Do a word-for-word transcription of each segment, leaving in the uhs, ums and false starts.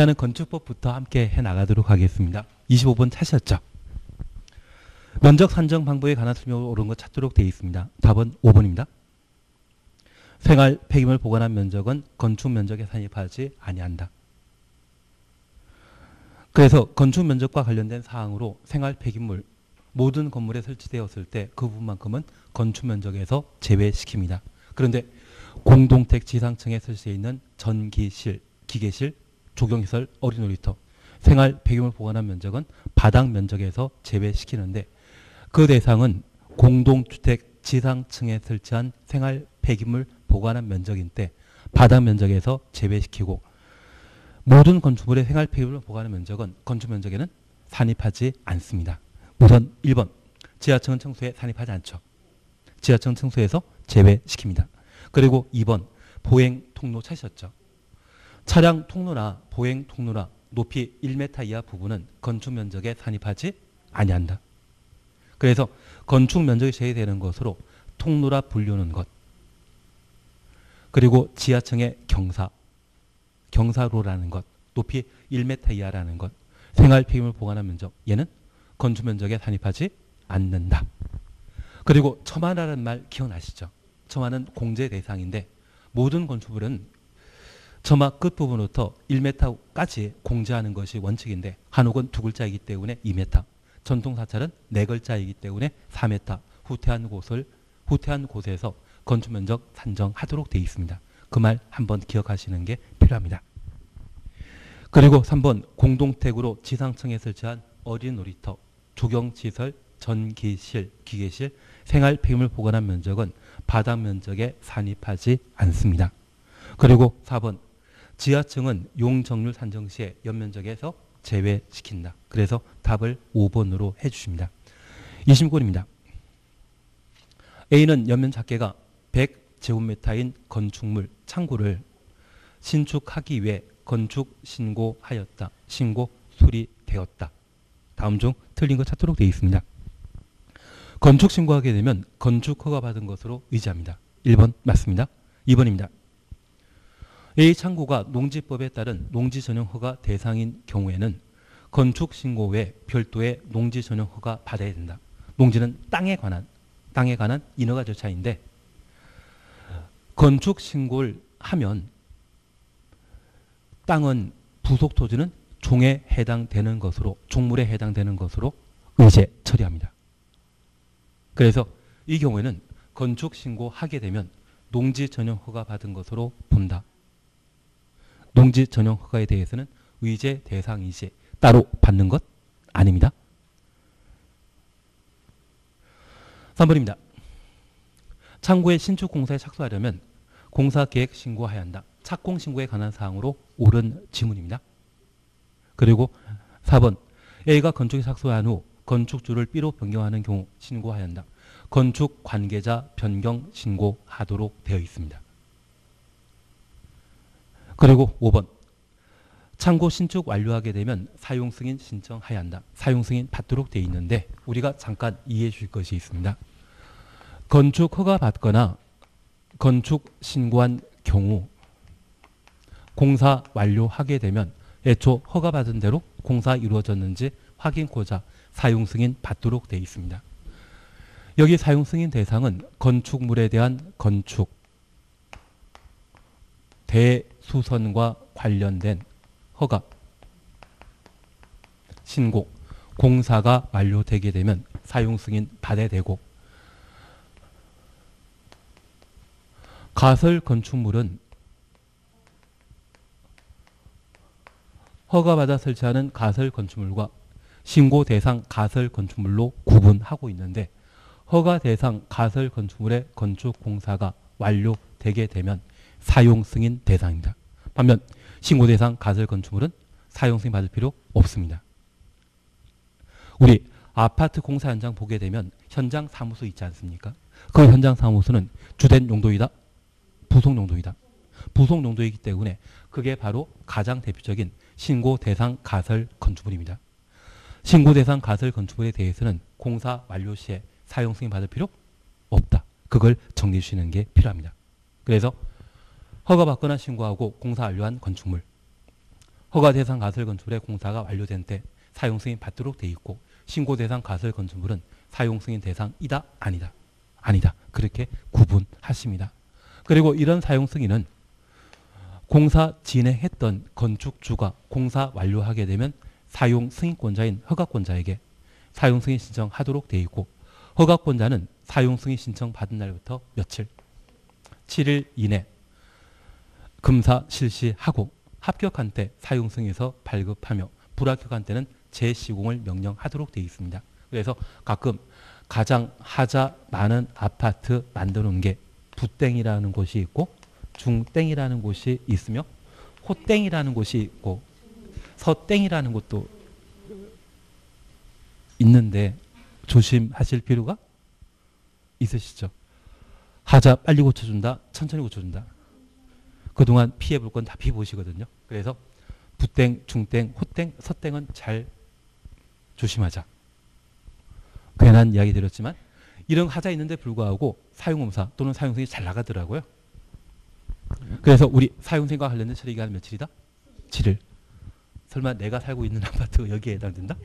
제시하는 건축법부터 함께 해나가도록 하겠습니다. 이십오 번 찾으셨죠? 면적 산정 방법에 관한 설명을 옳은 것 찾도록 되어 있습니다. 답은 오 번입니다. 생활 폐기물 보관한 면적은 건축 면적에 산입하지 아니한다. 그래서 건축 면적과 관련된 사항으로 생활 폐기물 모든 건물에 설치되었을 때 그 부분만큼은 건축 면적에서 제외시킵니다. 그런데 공동택 지상층에 설치되어 있는 전기실, 기계실, 조경시설, 어린놀이터, 생활 폐기물 보관한 면적은 바닥 면적에서 제외시키는데 그 대상은 공동주택 지상층에 설치한 생활 폐기물 보관한 면적인 때 바닥 면적에서 제외시키고 모든 건축물의 생활 폐기물 보관한 면적은 건축 면적에는 산입하지 않습니다. 우선 일 번, 지하층은 청소에 산입하지 않죠. 지하층 청소에서 제외시킵니다. 그리고 이 번, 보행 통로 찾으셨죠. 차량 통로나 보행 통로나 높이 일 미터 이하 부분은 건축 면적에 산입하지 아니한다. 그래서 건축 면적이 제외되는 것으로 통로라 불리우는 것, 그리고 지하층의 경사, 경사로라는 것, 높이 일 미터 이하라는 것, 생활 폐기물 보관한 면적, 얘는 건축 면적에 산입하지 않는다. 그리고 첨화라는 말 기억나시죠? 첨화는 공제 대상인데 모든 건축물은 첨화 끝부분부터 일 미터까지 공제하는 것이 원칙인데 한옥은 두 글자이기 때문에 이 미터, 전통 사찰은 네 글자이기 때문에 사 미터, 후퇴한 곳을, 후퇴한 곳에서 건축 면적 산정하도록 되어 있습니다. 그 말 한번 기억하시는 게 필요합니다. 그리고 삼 번, 공동택으로 지상층에 설치한 어린 놀이터, 조경시설, 전기실, 기계실, 생활 폐기물 보관한 면적은 바닥 면적에 산입하지 않습니다. 그리고 사 번, 지하층은 용적률 산정 시에 연면적에서 제외시킨다. 그래서 답을 오 번으로 해주십니다. 이십구 번입니다. A는 연면 작게가 백 제곱미터인 건축물 창구를 신축하기 위해 건축 신고하였다. 신고 수리되었다. 다음 중 틀린 거 찾도록 되어 있습니다. 건축 신고하게 되면 건축 허가 받은 것으로 의지합니다. 일 번 맞습니다. 이 번입니다. A 창구가 농지법에 따른 농지 전용 허가 대상인 경우에는 건축 신고 외에 별도의 농지 전용 허가 받아야 된다. 농지는 땅에 관한 땅에 관한 인허가 절차인데 건축 신고를 하면 땅은 부속 토지는 종에 해당되는 것으로 종물에 해당되는 것으로 의제 처리합니다. 그래서 이 경우에는 건축 신고하게 되면 농지 전용 허가 받은 것으로 본다. 농지 전용 허가에 대해서는 의제 대상이지 따로 받는 것 아닙니다. 삼 번입니다. 창구의 신축 공사에 착수하려면 공사 계획 신고해야 한다. 착공 신고에 관한 사항으로 옳은 지문입니다. 그리고 사 번, A가 건축에 착수한 후 건축주를 B로 변경하는 경우 신고해야 한다. 건축 관계자 변경 신고하도록 되어 있습니다. 그리고 오 번, 창고 신축 완료하게 되면 사용 승인 신청해야 한다. 사용 승인 받도록 되어 있는데 우리가 잠깐 이해해 줄 것이 있습니다. 건축 허가 받거나 건축 신고한 경우 공사 완료하게 되면 애초 허가 받은 대로 공사 이루어졌는지 확인코자 사용 승인 받도록 되어 있습니다. 여기 사용 승인 대상은 건축물에 대한 건축 대수선과 관련된 허가 신고 공사가 완료되게 되면 사용 승인 받아야 되고 가설 건축물은 허가받아 설치하는 가설 건축물과 신고 대상 가설 건축물로 구분하고 있는데 허가 대상 가설 건축물의 건축 공사가 완료되게 되면 사용 승인 대상입니다. 반면 신고 대상 가설 건축물은 사용 승인 받을 필요 없습니다. 우리 아파트 공사 현장 보게 되면 현장 사무소 있지 않습니까? 그 현장 사무소는 주된 용도이다, 부속 용도이다. 부속 용도이기 때문에 그게 바로 가장 대표적인 신고 대상 가설 건축물입니다. 신고 대상 가설 건축물에 대해서는 공사 완료 시에 사용 승인 받을 필요 없다. 그걸 정리해 주시는 게 필요합니다. 그래서 허가 받거나 신고하고 공사 완료한 건축물, 허가 대상 가설 건축물의 공사가 완료된 때 사용 승인 받도록 돼 있고, 신고 대상 가설 건축물은 사용 승인 대상이다, 아니다, 아니다 그렇게 구분하십니다. 그리고 이런 사용 승인은 공사 진행했던 건축주가 공사 완료하게 되면 사용 승인권자인 허가권자에게 사용 승인 신청하도록 돼 있고, 허가권자는 사용 승인 신청 받은 날부터 며칠, 칠 일 이내 검사 실시하고 합격한 때 사용 승인서 발급하며 불합격한 때는 재시공을 명령하도록 되어 있습니다. 그래서 가끔 가장 하자 많은 아파트 만들어놓은 게 부땡이라는 곳이 있고, 중땡이라는 곳이 있으며, 호땡이라는 곳이 있고, 서땡이라는 곳도 있는데 조심하실 필요가 있으시죠. 하자 빨리 고쳐준다, 천천히 고쳐준다. 그동안 피해볼 건 다 피해보시거든요. 그래서 부땡, 중땡, 호땡, 서땡은 잘 조심하자. 괜한 이야기 드렸지만 이런 하자 있는데 불구하고 사용검사 또는 사용승인이 잘 나가더라고요. 그래서 우리 사용승인과 관련된 처리기가 한 며칠이다? 칠 일. 설마 내가 살고 있는 아파트 여기에 해당된다?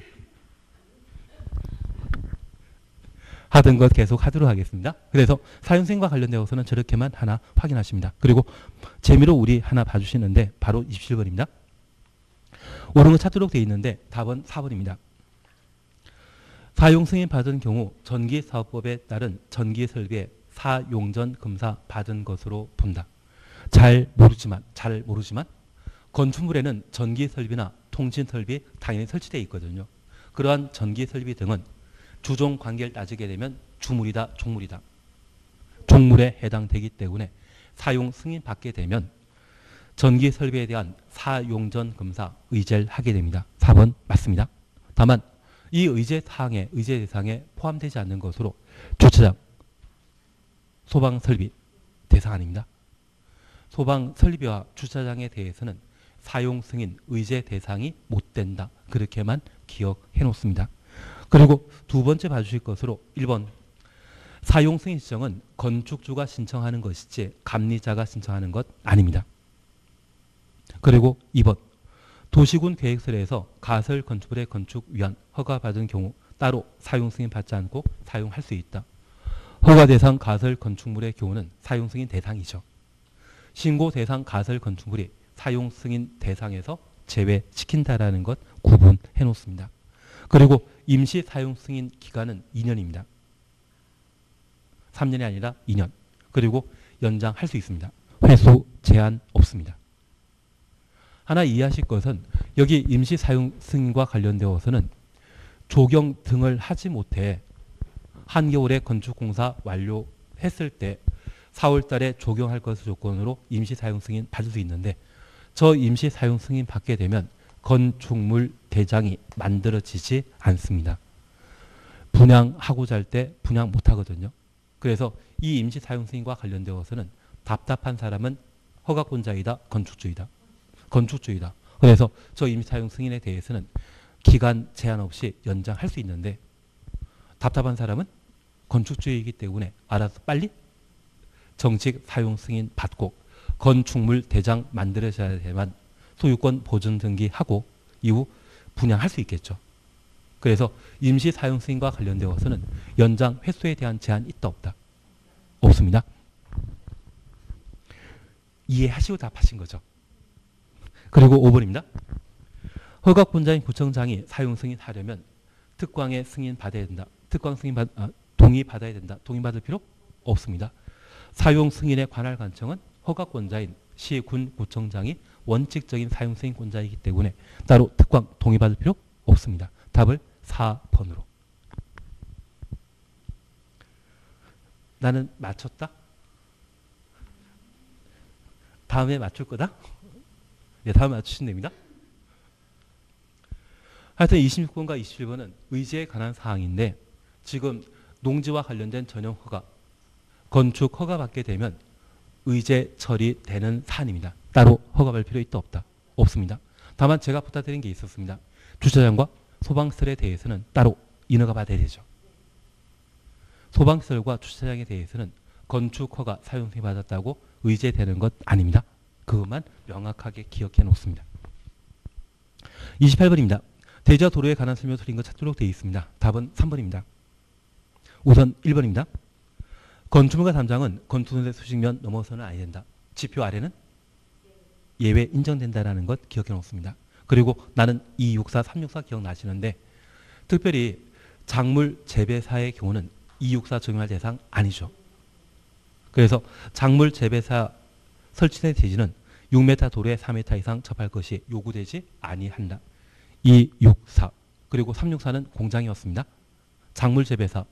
하던 것 계속 하도록 하겠습니다. 그래서 사용승인과 관련되어서는 저렇게만 하나 확인하십니다. 그리고 재미로 우리 하나 봐주시는데 바로 이십칠 번입니다. 옳은 거 찾도록 되어 있는데 답은 사 번입니다. 사용 승인 받은 경우 전기사업법에 따른 전기설계 사용전 검사 받은 것으로 본다. 잘 모르지만, 잘 모르지만 건축물에는 전기설비나 통신설비 당연히 설치되어 있거든요. 그러한 전기설비 등은 주종 관계를 따지게 되면 주물이다, 종물이다, 종물에 해당되기 때문에 사용 승인 받게 되면 전기설비에 대한 사용전 검사 의제를 하게 됩니다. 사 번 맞습니다. 다만 이 의제 사항에, 의제 대상에 포함되지 않는 것으로 주차장, 소방설비 대상 아닙니다. 소방설비와 주차장에 대해서는 사용승인 의제 대상이 못된다. 그렇게만 기억해놓습니다. 그리고 두 번째 봐주실 것으로 일 번, 사용승인 신청은 건축주가 신청하는 것이지 감리자가 신청하는 것 아닙니다. 그리고 이 번, 도시군 계획설에서 가설 건축물의 건축 위한 허가받은 경우 따로 사용 승인 받지 않고 사용할 수 있다. 허가 대상 가설 건축물의 경우는 사용 승인 대상이죠. 신고 대상 가설 건축물이 사용 승인 대상에서 제외시킨다라는 것 구분해 놓습니다. 그리고 임시 사용 승인 기간은 이 년입니다. 삼 년이 아니라 이 년. 그리고 연장할 수 있습니다. 회수 제한 없습니다. 하나 이해하실 것은 여기 임시 사용 승인과 관련되어서는 조경 등을 하지 못해 한겨울에 건축공사 완료했을 때 사월 달에 조경할 것을 조건으로 임시 사용 승인 받을 수 있는데, 저 임시 사용 승인 받게 되면 건축물 대장이 만들어지지 않습니다. 분양하고자 할 때 분양 못하거든요. 그래서 이 임시 사용 승인과 관련되어서는 답답한 사람은 허가권자이다, 건축주이다. 건축주이다. 그래서 저 임시사용 승인에 대해서는 기간 제한 없이 연장할 수 있는데, 답답한 사람은 건축주이기 때문에 알아서 빨리 정식 사용 승인 받고 건축물 대장 만들어져야만 소유권 보존 등기하고 이후 분양할 수 있겠죠. 그래서 임시사용 승인과 관련되어서는 연장 횟수에 대한 제한이 있다, 없다? 없습니다. 이해하시고 답하신 거죠. 그리고 오 번입니다. 허가권자인 구청장이 사용 승인하려면 특광에 승인 받아야 된다. 특광 승인 받, 아, 동의 받아야 된다. 동의 받을 필요 없습니다. 사용 승인의 관할 관청은 허가권자인 시, 군, 구청장이 원칙적인 사용 승인권자이기 때문에 따로 특광 동의 받을 필요 없습니다. 답을 사 번으로. 나는 맞췄다? 다음에 맞출 거다? 네, 다음 맞추시면 됩니다. 하여튼 이십육 번과 이십칠 번은 의제에 관한 사항인데, 지금 농지와 관련된 전용 허가, 건축 허가 받게 되면 의제 처리되는 사안입니다. 따로 허가 받을 필요 있다, 없다? 없습니다. 다만 제가 부탁드린 게 있었습니다. 주차장과 소방설에 대해서는 따로 인허가 받아야 되죠. 소방설과 주차장에 대해서는 건축 허가 사용 승인 받았다고 의제되는 것 아닙니다. 그것만 명확하게 기억해 놓습니다. 이십팔 번입니다. 대지와 도로에 관한 설명을 드린 것 찾도록 되어 있습니다. 답은 삼 번입니다. 우선 일 번입니다. 건축물과 담장은 건축물의 수직면 넘어서는 아니 된다. 지표 아래는 예외 인정된다라는 것 기억해 놓습니다. 그리고 나는 이백육십사, 삼백육십사 기억나시는데 특별히 작물 재배사의 경우는 이백육십사 적용할 대상 아니죠. 그래서 작물 재배사 설치된 대지는 육 미터 도로에 사 미터 이상 접할 것이 요구되지 아니한다. 이백육십사 그리고 삼백육십사는 공장이었습니다. 작물 재배사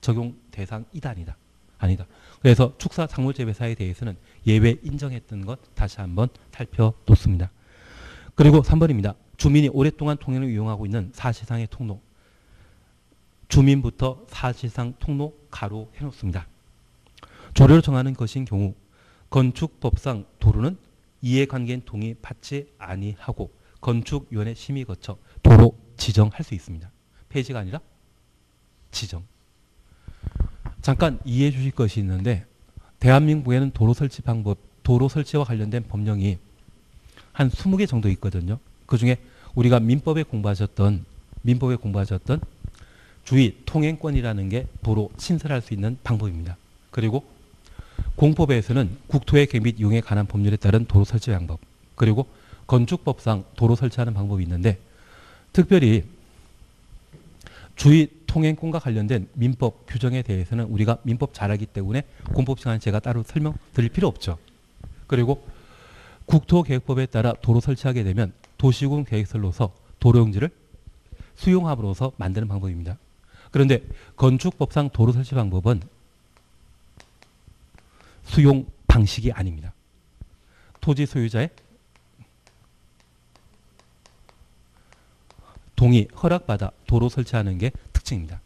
적용 대상이다 아니다. 아니다. 그래서 축사 작물 재배사에 대해서는 예외 인정했던 것 다시 한번 살펴놓습니다. 그리고 삼 번입니다. 주민이 오랫동안 통행을 이용하고 있는 사실상의 통로. 주민부터 사실상 통로 가로 해놓습니다. 조례로 정하는 것인 경우 건축법상 도로는 이해관계인 동의 받지 아니하고 건축위원회 심의 거쳐 도로 지정할 수 있습니다. 폐지가 아니라 지정. 잠깐 이해해 주실 것이 있는데 대한민국에는 도로 설치 방법, 도로 설치와 관련된 법령이 한 이십 개 정도 있거든요. 그중에 우리가 민법에 공부하셨던 민법에 공부하셨던 주의 통행권이라는 게 도로 신설할 수 있는 방법입니다. 그리고 공법에서는 국토의 계획 및 이용에 관한 법률에 따른 도로 설치 방법, 그리고 건축법상 도로 설치하는 방법이 있는데 특별히 주의 통행권과 관련된 민법 규정에 대해서는 우리가 민법 잘 알기 때문에 공법 시간에 제가 따로 설명드릴 필요 없죠. 그리고 국토계획법에 따라 도로 설치하게 되면 도시군 계획설로서 도로용지를 수용함으로써 만드는 방법입니다. 그런데 건축법상 도로 설치 방법은 수용 방식이 아닙니다. 토지 소유자의 동의, 허락받아 도로 설치하는 게 특징입니다.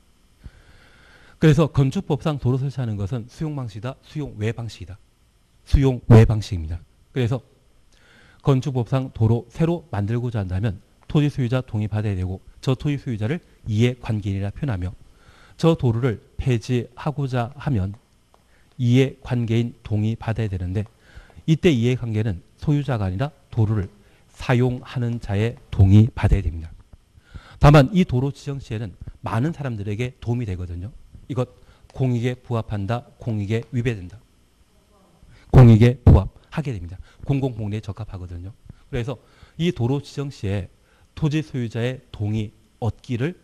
그래서 건축법상 도로 설치하는 것은 수용 방식이다, 수용 외 방식이다. 수용 외 방식입니다. 그래서 건축법상 도로 새로 만들고자 한다면 토지 소유자 동의 받아야 되고 저 토지 소유자를 이해관계인이라 표현하며 저 도로를 폐지하고자 하면 이해관계인 동의 받아야 되는데 이때 이해관계는 소유자가 아니라 도로를 사용하는 자의 동의 받아야 됩니다. 다만 이 도로 지정 시에는 많은 사람들에게 도움이 되거든요. 이것 공익에 부합한다, 공익에 위배된다. 공익에 부합하게 됩니다. 공공복리에 적합하거든요. 그래서 이 도로 지정 시에 토지 소유자의 동의 얻기를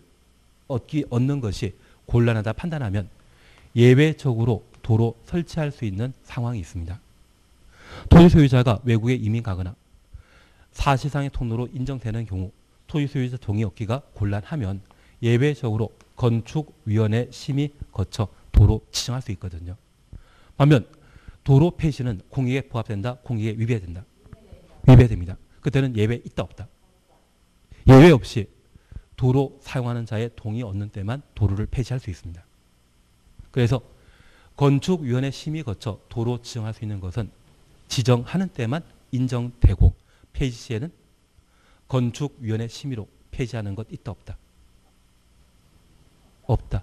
얻기 얻는 것이 곤란하다 판단하면 예외적으로 도로 설치할 수 있는 상황이 있습니다. 토지 소유자가 외국에 이민 가거나 사실상의 통로로 인정되는 경우 토지 소유자 동의 얻기가 곤란하면 예외적으로 건축위원회 심의 거쳐 도로 지정할 수 있거든요. 반면 도로 폐지는 공익에 부합된다, 공익에 위배된다. 위배됩니다. 그때는 예외 있다 없다. 예외 없이 도로 사용하는 자의 동의 얻는 때만 도로를 폐지할 수 있습니다. 그래서 건축위원회 심의 거쳐 도로 지정할 수 있는 것은 지정하는 때만 인정되고 폐지 시에는 건축위원회 심의로 폐지하는 것 있다 없다. 없다.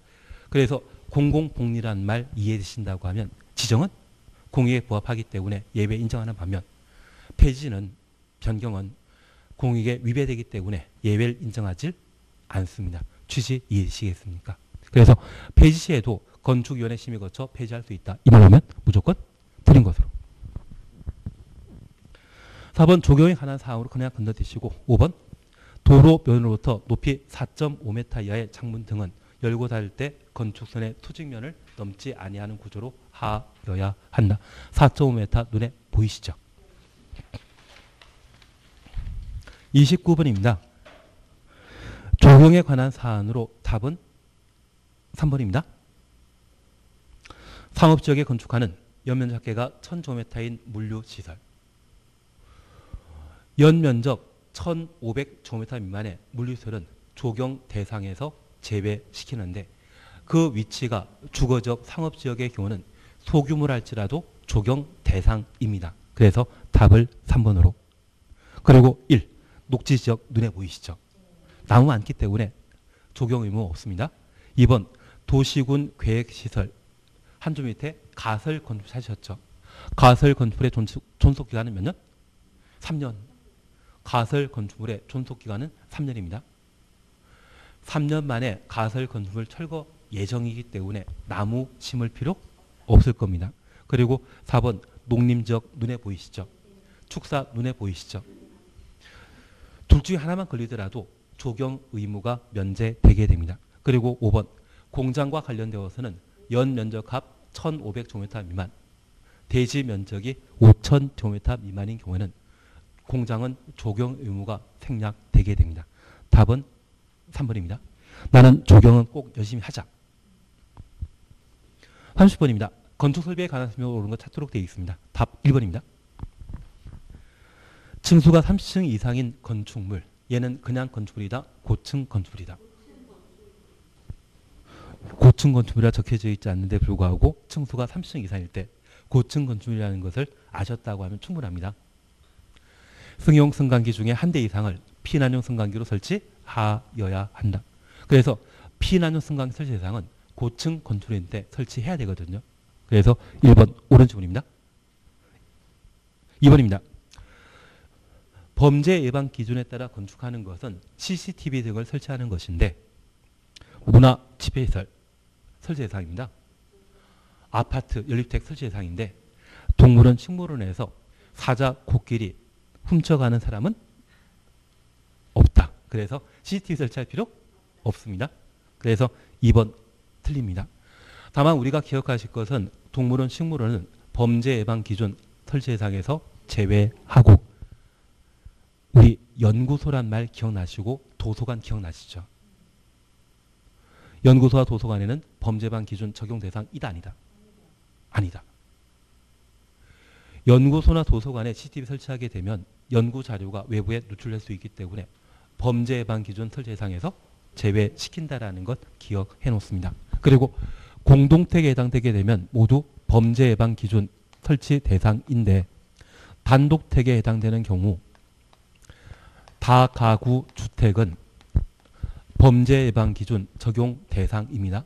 그래서 공공복리란 말 이해되신다고 하면 지정은 공익에 부합하기 때문에 예외 인정하는 반면 폐지는 변경은 공익에 위배되기 때문에 예외를 인정하지 않습니다. 취지 이해되시겠습니까? 그래서 폐지 시에도 건축위원회 심의 거쳐 폐지할 수 있다. 이 말하면 무조건 틀린 것으로. 사 번 조경에 관한 사항으로 그냥 건너뛰시고 오 번 도로면으로부터 높이 사 점 오 미터 이하의 창문 등은 열고 닫을 때 건축선의 수직면을 넘지 아니하는 구조로 하여야 한다. 사 점 오 미터 눈에 보이시죠? 이십구 번입니다. 조경에 관한 사안으로 답은 삼 번입니다. 상업지역에 건축하는 연면적계가 천 제곱미터인 물류시설. 연면적 천오백 제곱미터 미만의 물류시설은 조경 대상에서 제외시키는데 그 위치가 주거적 상업지역의 경우는 소규모랄지라도 조경 대상입니다. 그래서 답을 삼 번으로. 그리고 일. 녹지지역 눈에 보이시죠? 나무 많기 때문에 조경 의무 없습니다. 이 번 도시군 계획시설 한 줄 밑에 가설 건축 찾으셨죠? 가설 건축의 존속기간은 몇 년? 삼 년. 가설 건축물의 존속기간은 삼 년입니다. 삼 년 만에 가설 건축물 철거 예정이기 때문에 나무 심을 필요 없을 겁니다. 그리고 사 번 농림지역 눈에 보이시죠? 축사 눈에 보이시죠? 둘 중에 하나만 걸리더라도 조경 의무가 면제되게 됩니다. 그리고 오 번 공장과 관련되어서는 연 면적합 천오백 제곱미터 미만, 대지 면적이 오천 제곱미터 미만인 경우에는 공장은 조경 의무가 생략되게 됩니다. 답은 삼 번입니다. 나는 조경은 꼭 열심히 하자. 삼십 번입니다. 건축설비에 관한 설명으로 오른 것 찾도록 되어 있습니다. 답 일 번입니다. 층수가 삼십 층 이상인 건축물, 얘는 그냥 건축물이다, 고층 건축물이다. 고층 건축물이라 적혀져 있지 않는데 불구하고 층수가 삼십 층 이상일 때 고층 건축물이라는 것을 아셨다고 하면 충분합니다. 승용 승강기 중에 한 대 이상을 피난용 승강기로 설치하여야 한다. 그래서 피난용 승강기 설치 대상은 고층 건축물인데 설치해야 되거든요. 그래서 일 번 옳은 질문입니다. 이 번입니다. 범죄 예방 기준에 따라 건축하는 것은 씨씨티비 등을 설치하는 것인데 문화 집회시설 설치 대상입니다. 아파트 연립주택 설치 대상인데 동물원 식물원에서 사자, 코끼리 훔쳐가는 사람은 없다. 그래서 씨씨티비 설치할 필요 없습니다. 그래서 이 번 틀립니다. 다만 우리가 기억하실 것은 동물원, 식물원은 범죄 예방 기준 설치 대상에서 제외하고 우리 연구소란 말 기억나시고 도서관 기억나시죠? 연구소와 도서관에는 범죄 예방 기준 적용 대상이다 아니다? 아니다. 연구소나 도서관에 씨씨티비 설치하게 되면 연구 자료가 외부에 노출될 수 있기 때문에 범죄 예방 기준 설치 대상에서 제외시킨다라는 것 기억해 놓습니다. 그리고 공동택에 해당되게 되면 모두 범죄 예방 기준 설치 대상인데 단독택에 해당되는 경우 다가구 주택은 범죄 예방 기준 적용 대상입니다.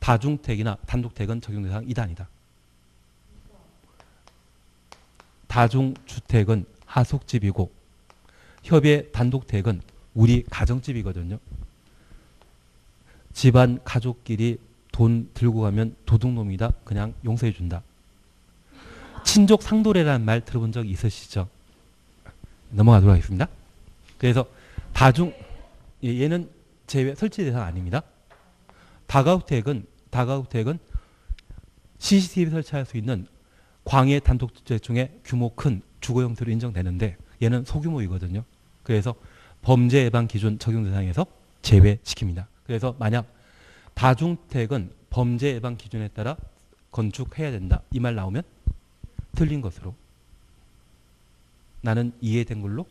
다중택이나 단독택은 적용 대상이다 아니다. 다중주택은 하숙집이고 협의 단독택은 우리 가정집이거든요. 집안 가족끼리 돈 들고 가면 도둑놈이다. 그냥 용서해준다. 친족 상도례라는 말 들어본 적 있으시죠? 넘어가도록 하겠습니다. 그래서 다중, 얘는 제외 설치 대상 아닙니다. 다가구택은, 다가구택은 씨씨티비 설치할 수 있는 광해 단독주택 중에 규모 큰 주거 형태로 인정되는데 얘는 소규모이거든요. 그래서 범죄 예방 기준 적용 대상에서 제외시킵니다. 그래서 만약 다중택은 범죄 예방 기준에 따라 건축해야 된다. 이 말 나오면 틀린 것으로. 나는 이해된 걸로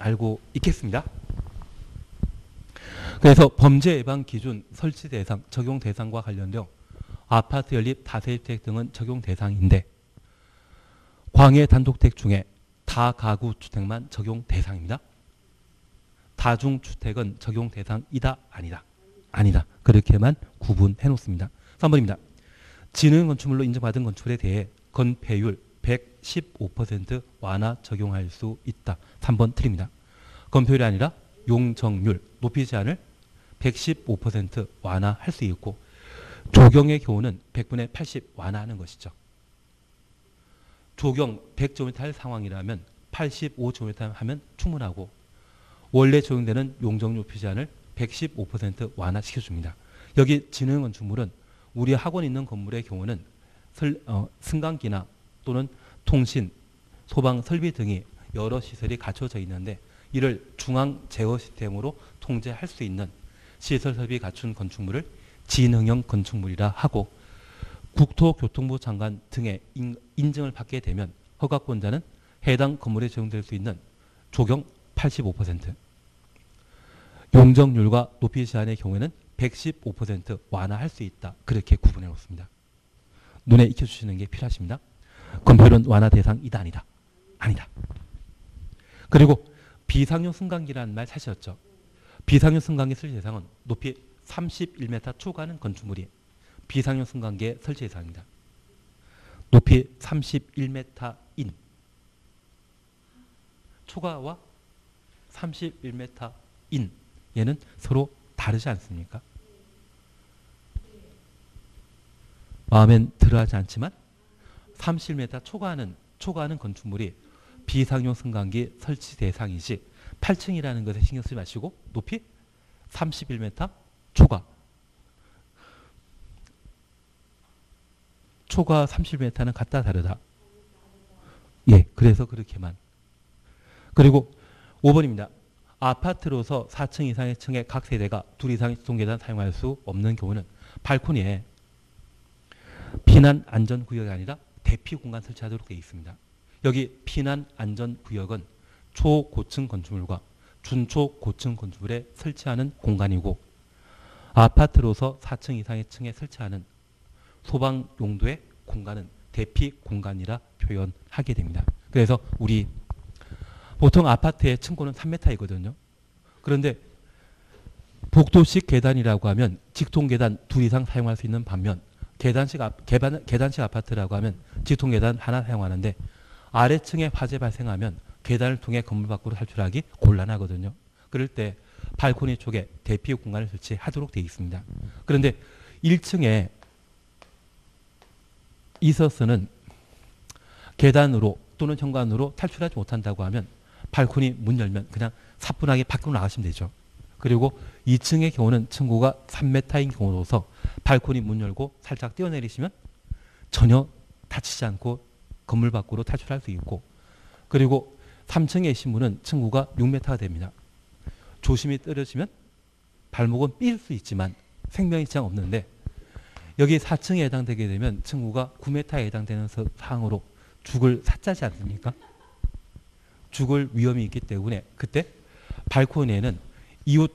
알고 있겠습니다. 그래서 범죄 예방 기준 설치 대상, 적용 대상과 관련되어 아파트 연립 다세대주택 등은 적용 대상인데 광해 단독택 중에 다가구 주택만 적용 대상입니다. 다중주택은 적용 대상이다 아니다. 아니다. 그렇게만 구분해 놓습니다. 삼 번입니다. 지능건축물로 인정받은 건축물에 대해 건폐율 백십오 퍼센트 완화 적용할 수 있다. 삼 번 틀립니다. 건폐율이 아니라 용적률 높이 제한을 백십오 퍼센트 완화할 수 있고 조경의 경우는 백분의 팔십 완화하는 것이죠. 조경 백 제곱미터 할 상황이라면 팔십오 제곱미터 하면 충분하고 원래 적용되는 용적률 높이 제한을 백십오 퍼센트 완화시켜줍니다. 여기 지능건축물은 우리 학원에 있는 건물의 경우는 설, 어, 승강기나 또는 통신, 소방 설비 등이 여러 시설이 갖춰져 있는데 이를 중앙 제어 시스템으로 통제할 수 있는 시설 설비 갖춘 건축물을 지능형 건축물이라 하고 국토교통부 장관 등의 인증을 받게 되면 허가권자는 해당 건물에 적용될 수 있는 조경 팔십오 퍼센트, 용적률과 높이 제한의 경우에는 백십오 퍼센트 완화할 수 있다. 그렇게 구분해 놓습니다. 눈에 익혀주시는 게 필요하십니다. 건폐율은 완화 대상이다 아니다. 아니다. 그리고 비상용 승강기라는 말 사셨죠? 비상용 승강기 설치 대상은 높이 삼십일 미터 초과하는 건축물이 비상용 승강기의 설치 대상입니다. 높이 삼십일 미터인 초과와 삼십일 미터인 얘는 서로 다르지 않습니까? 마음엔 들어하지 않지만 삼십일 미터 초과하는 초과하는 건축물이 비상용 승강기 설치 대상이지 팔 층이라는 것에 신경 쓰지 마시고 높이 삼십일 미터 초과. 초과 삼십 미터는 같다 다르다. 예, 그래서 그렇게만. 그리고 오 번입니다. 아파트로서 사 층 이상의 층에 각 세대가 둘 이상의 지통계단 사용할 수 없는 경우는 발코니에 피난안전구역이 아니라 대피공간 설치하도록 되어 있습니다. 여기 피난안전구역은 초고층 건축물과 준초고층 건축물에 설치하는 공간이고 아파트로서 사 층 이상의 층에 설치하는 소방 용도의 공간은 대피 공간이라 표현하게 됩니다. 그래서 우리 보통 아파트의 층고는 삼 미터이거든요. 그런데 복도식 계단이라고 하면 직통 계단 둘 이상 사용할 수 있는 반면 계단식, 개반, 계단식 아파트라고 하면 직통 계단 하나 사용하는데 아래층에 화재 발생하면 계단을 통해 건물 밖으로 탈출하기 곤란하거든요. 그럴 때 발코니 쪽에 대피 공간을 설치하도록 되어 있습니다. 그런데 일 층에 이서스는 계단으로 또는 현관으로 탈출하지 못한다고 하면 발코니 문 열면 그냥 사뿐하게 밖으로 나가시면 되죠. 그리고 이 층의 경우는 층고가 삼 미터인 경우로서 발코니 문 열고 살짝 뛰어내리시면 전혀 다치지 않고 건물 밖으로 탈출할 수 있고 그리고 삼 층에 계신 분은 층고가 육 미터가 됩니다. 조심히 떨어지면 발목은 삘 수 있지만 생명의 지장 없는데 여기 사 층에 해당되게 되면 층고가 구 미터에 해당되는 사항으로 죽을 사자지 않습니까? 죽을 위험이 있기 때문에 그때 발코니에는 이웃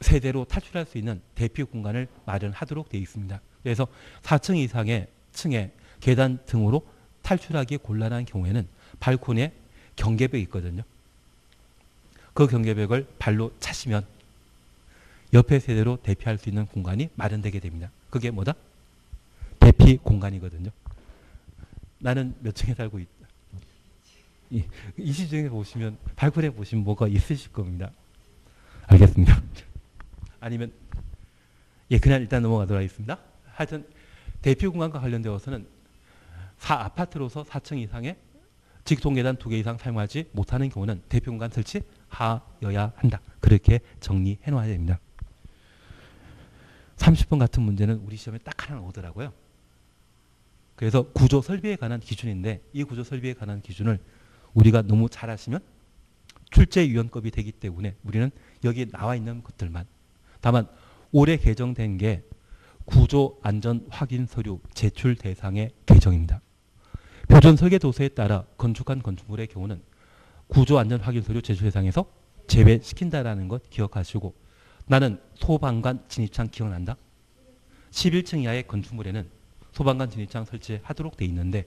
세대로 탈출할 수 있는 대피 공간을 마련하도록 되어 있습니다. 그래서 사 층 이상의 층에 계단 등으로 탈출하기 곤란한 경우에는 발코니에 경계벽이 있거든요. 그 경계벽을 발로 차시면 옆에 세대로 대피할 수 있는 공간이 마련되게 됩니다. 그게 뭐다? 대피 공간이거든요. 나는 몇 층에 살고 있다. 예, 이 시중에 보시면 발굴해 보시면 뭐가 있으실 겁니다. 알겠습니다. 아니면 예, 그냥 일단 넘어가도록 하겠습니다. 하여튼 대피 공간과 관련되어서는 사 아파트로서 사 층 이상의 직통 계단 두 개 이상 사용하지 못하는 경우는 대피 공간 설치하여야 한다. 그렇게 정리해 놓아야 됩니다. 삼십 번 같은 문제는 우리 시험에 딱 하나 오더라고요. 그래서 구조 설비에 관한 기준인데 이 구조 설비에 관한 기준을 우리가 너무 잘 아시면 출제위원급이 되기 때문에 우리는 여기 나와 있는 것들만 다만 올해 개정된 게 구조안전확인서류 제출 대상의 개정입니다. 표준 설계도서에 따라 건축한 건축물의 경우는 구조안전확인서류 제출 대상에서 제외시킨다라는 것 기억하시고 나는 소방관 진입창 기억난다. 십일 층 이하의 건축물에는 소방관 진입창 설치하도록 돼 있는데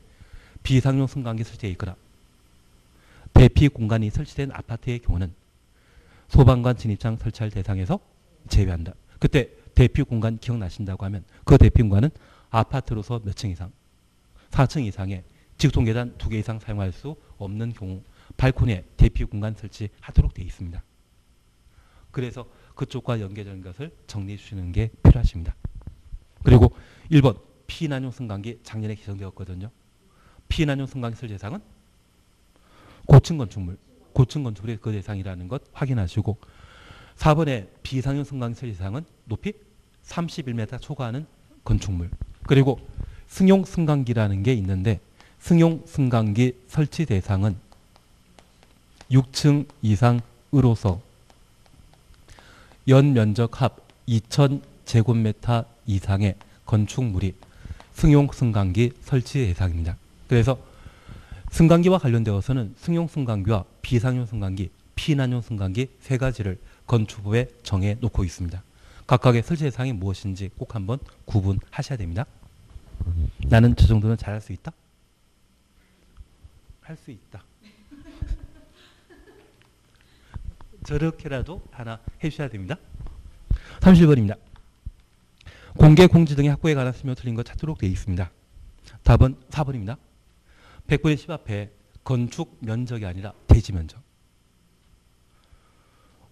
비상용 승강기 설치되어 있거나 대피 공간이 설치된 아파트의 경우는 소방관 진입창 설치할 대상에서 제외한다. 그때 대피 공간 기억나신다고 하면 그 대피 공간은 아파트로서 몇 층 이상, 사 층 이상의 직통 계단 두 개 이상 사용할 수 없는 경우 발코니에 대피 공간 설치하도록 돼 있습니다. 그래서 그쪽과 연계되는 것을 정리해 주시는 게 필요하십니다. 그리고 일 번 피난용 승강기 작년에 개정되었거든요. 피난용 승강기 쓸 대상은 고층 건축물, 고층 건축물의 그 대상이라는 것 확인하시고 사 번에 비상용 승강기 쓸 대상은 높이 삼십일 미터 초과하는 건축물. 그리고 승용 승강기라는 게 있는데 승용 승강기 설치 대상은 육 층 이상으로서 연면적 합 이천 제곱미터 이상의 건축물이 승용 승강기 설치 대상입니다. 그래서 승강기와 관련되어서는 승용 승강기와 비상용 승강기, 피난용 승강기 세 가지를 건축부에 정해놓고 있습니다. 각각의 설치 대상이 무엇인지 꼭 한번 구분하셔야 됩니다. 나는 저 정도는 잘할 수 있다? 할 수 있다. 저렇게라도 하나 해주셔야 됩니다. 삼십 번입니다. 공개, 공지 등의 학구에 관한 설명 틀린 것 찾도록 되어 있습니다. 답은 사 번입니다. 백분의 십 앞에 건축 면적이 아니라 대지 면적.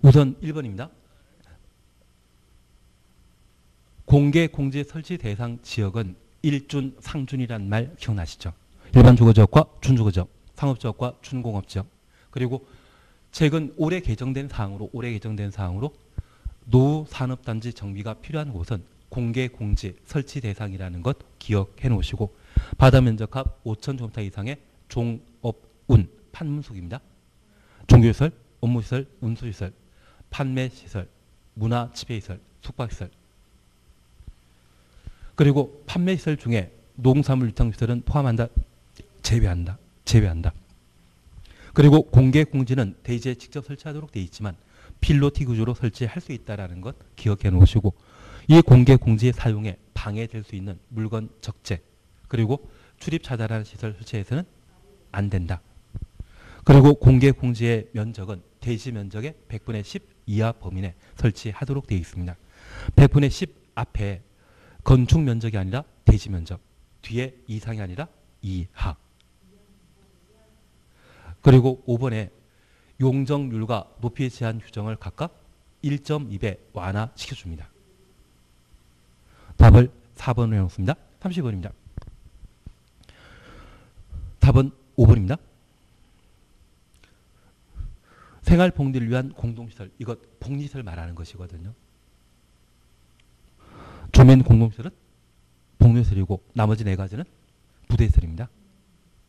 우선 일 번입니다. 공개 공제 설치 대상 지역은 일준, 상준이란 말 기억나시죠? 일반 주거지역과 준주거지역, 상업지역과 준공업지역. 그리고 최근 올해 개정된 사항으로 올해 개정된 사항으로 노후 산업단지 정비가 필요한 곳은 공개 공제 설치 대상이라는 것 기억해 놓으시고, 바다 면적합 오천 제곱미터 이상의 종업운 판문속입니다. 종교시설, 업무시설, 운수시설, 판매시설, 문화지배시설, 숙박시설. 그리고 판매시설 중에 농산물 유통시설은 포함한다, 제외한다, 제외한다. 그리고 공개 공지는 대지에 직접 설치하도록 되어 있지만 필로티 구조로 설치할 수 있다는 것 기억해 놓으시고, 이 공개 공지의 사용에 방해될 수 있는 물건 적재, 그리고 출입 차단하는 시설 설치에서는 안 된다. 그리고 공개 공지의 면적은 대지 면적의 백분의 십 이하 범위 내 설치하도록 되어 있습니다. 백분의 십 앞에 건축 면적이 아니라 대지 면적, 뒤에 이상이 아니라 이하. 그리고 오 번에 용적률과 높이 제한 규정을 각각 일점이 배 완화시켜줍니다. 답을 사 번으로 해놓습니다. 삼십 번입니다. 답은 오 번입니다. 생활 복리를 위한 공동시설, 이것 복리시설 말하는 것이거든요. 주민 공동시설은 복리시설이고 나머지 네 가지는 부대시설입니다.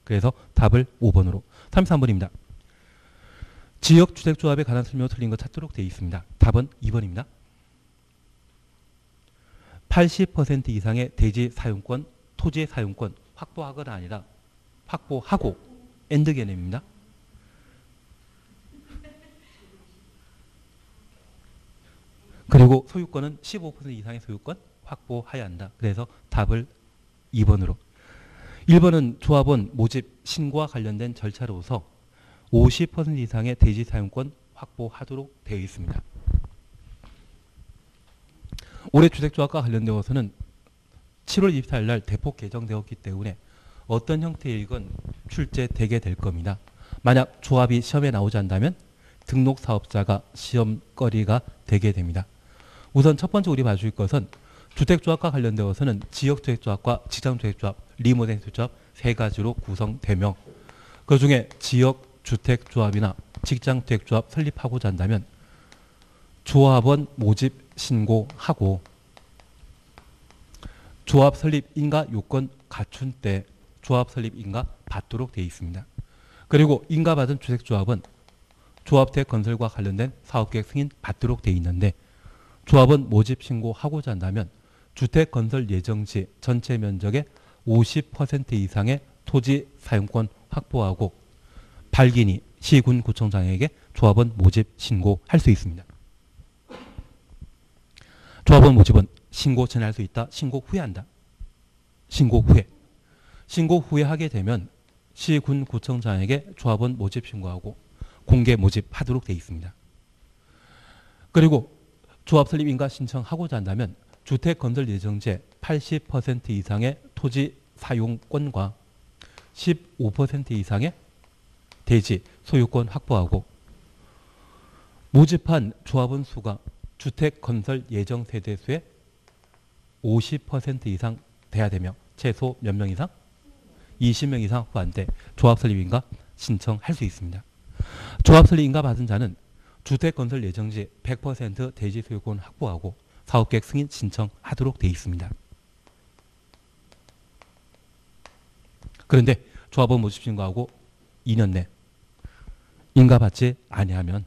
그래서 답을 오 번으로. 삼십삼 번입니다. 지역주택조합에 관한 설명을 틀린 것 찾도록 되어 있습니다. 답은 이 번입니다. 팔십 퍼센트 이상의 대지 사용권, 토지 사용권 확보하거나 아니라 확보하고 엔드 개념입니다. 그리고 소유권은 십오 퍼센트 이상의 소유권 확보해야 한다. 그래서 답을 이 번으로. 일 번은 조합원 모집 신고와 관련된 절차로서 오십 퍼센트 이상의 대지 사용권 확보하도록 되어 있습니다. 올해 주택조합과 관련되어서는 칠월 이십사일 날 대폭 개정되었기 때문에 어떤 형태이건 출제되게 될 겁니다. 만약 조합이 시험에 나오지 않다면 등록 사업자가 시험거리가 되게 됩니다. 우선 첫 번째 우리 봐줄 것은 주택조합과 관련되어서는 지역주택조합과 지상주택조합, 리모델링조합 세 가지로 구성되며, 그중에 지역주택조합이나 직장주택조합 설립하고자 한다면 조합원 모집 신고하고 조합 설립 인가 요건 갖춘 때 조합 설립 인가 받도록 되어 있습니다. 그리고 인가받은 주택조합은 조합택 건설과 관련된 사업계획 승인 받도록 되어 있는데, 조합원 모집 신고하고자 한다면 주택 건설 예정지 전체 면적의 오십 퍼센트 이상의 토지 사용권 확보하고 발기니 시군구청장에게 조합원 모집 신고할 수 있습니다. 조합원 모집은 신고 전에 할 수 있다, 신고 후에 한다. 신고 후에. 신고 후에 하게 되면 시군구청장에게 조합원 모집 신고하고 공개 모집하도록 되어 있습니다. 그리고 조합 설립 인가 신청하고자 한다면 주택 건설 예정지의 팔십 퍼센트 이상의 토지 사용권과 십오 퍼센트 이상의 대지 소유권 확보하고 모집한 조합원 수가 주택 건설 예정 세대 수의 오십 퍼센트 이상 돼야 되며 최소 몇 명 이상? 이십 명 이상 확보한 때 조합 설립 인가 신청할 수 있습니다. 조합 설립 인가 받은 자는 주택 건설 예정지 백 퍼센트 대지 소유권 확보하고 사업계획 승인 신청하도록 되어 있습니다. 그런데 조합원 모집 신고하고 이 년 내 인가받지 아니하면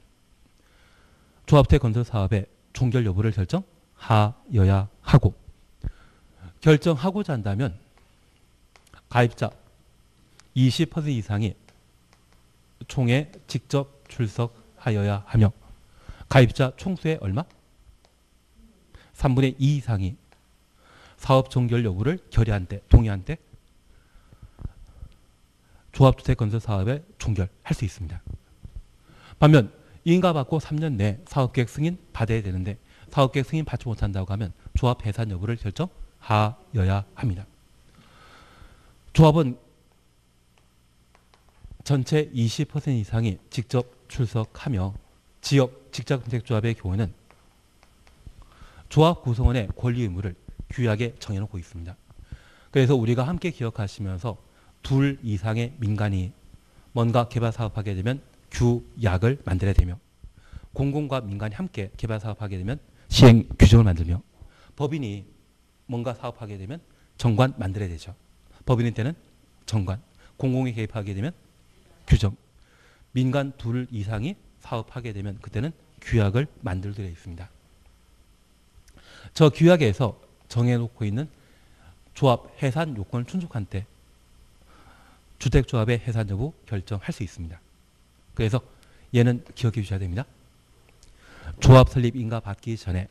조합택 건설 사업의 종결 여부를 결정하여야 하고, 결정하고자 한다면 가입자 이십 퍼센트 이상이 총회에 직접 출석하여야 하며 가입자 총수의 얼마? 삼분의 이 이상이 사업 종결 여부를 결의한 때, 동의한 때 조합주택 건설 사업에 종결할 수 있습니다. 반면 인가받고 삼 년 내 사업계획 승인 받아야 되는데 사업계획 승인 받지 못한다고 하면 조합 해산 여부를 결정하여야 합니다. 조합은 전체 이십 퍼센트 이상이 직접 출석하며 지역 직장정책조합의 경우에는 조합 구성원의 권리 의무를 규약에 정해놓고 있습니다. 그래서 우리가 함께 기억하시면서 둘 이상의 민간이 뭔가 개발 사업하게 되면 규약을 만들어야 되며, 공공과 민간이 함께 개발 사업하게 되면 시행 규정을 만들며, 법인이 뭔가 사업하게 되면 정관 만들어야 되죠. 법인일 때는 정관, 공공이 개입하게 되면 규정, 민간 둘 이상이 사업하게 되면 그때는 규약을 만들도록 되어 있습니다. 저 규약에서 정해놓고 있는 조합 해산 요건을 충족한 때 주택조합의 해산 여부 결정할 수 있습니다. 그래서 얘는 기억해 주셔야 됩니다. 조합 설립 인가 받기 전에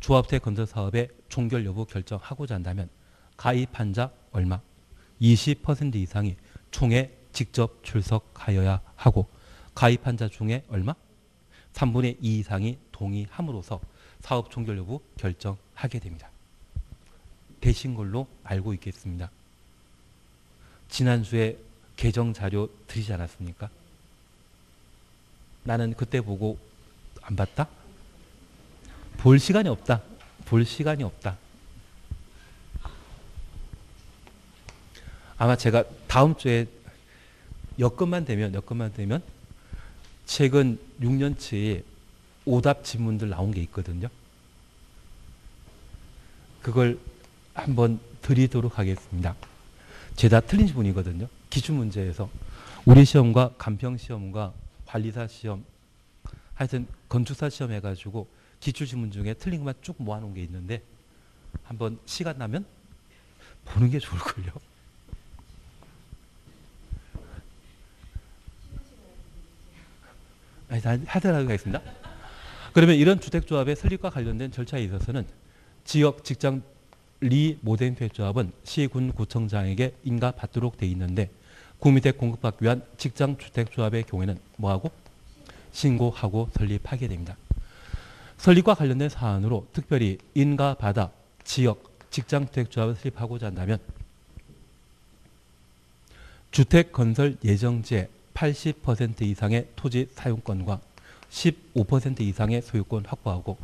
조합세 건설 사업의 종결 여부 결정하고자 한다면 가입한 자 얼마, 이십 퍼센트 이상이 총회 직접 출석하여야 하고, 가입한 자 중에 얼마? 삼분의 이 이상이 동의함으로써 사업 종결 여부 결정하게 됩니다. 되신 걸로 알고 있겠습니다. 지난주에 개정 자료 드리지 않았습니까? 나는 그때 보고 안 봤다? 볼 시간이 없다. 볼 시간이 없다. 아마 제가 다음 주에 여건만 되면, 여건만 되면 최근 육 년치 오답 지문들 나온 게 있거든요. 그걸 한번 드리도록 하겠습니다. 죄다 틀린 분이거든요. 기출 문제에서 우리 시험과 간평 시험과 관리사 시험, 하여튼 건축사 시험 해가지고 기출 지문 중에 틀린 것만 쭉 모아놓은 게 있는데 한번 시간 나면 보는 게 좋을걸요. 아니, 하더라도 가겠습니다. 그러면 이런 주택조합의 설립과 관련된 절차에 있어서는 지역 직장 리 모델 조합은 시군구청장에게 인가받도록 돼 있는데, 구민택 공급받기 위한 직장주택조합의 경우에는 뭐하고? 신고하고 설립하게 됩니다. 설립과 관련된 사안으로 특별히 인가받아 지역 직장주택조합을 설립하고자 한다면 주택건설예정지에 팔십 퍼센트 이상의 토지 사용권과 십오 퍼센트 이상의 소유권 확보하고,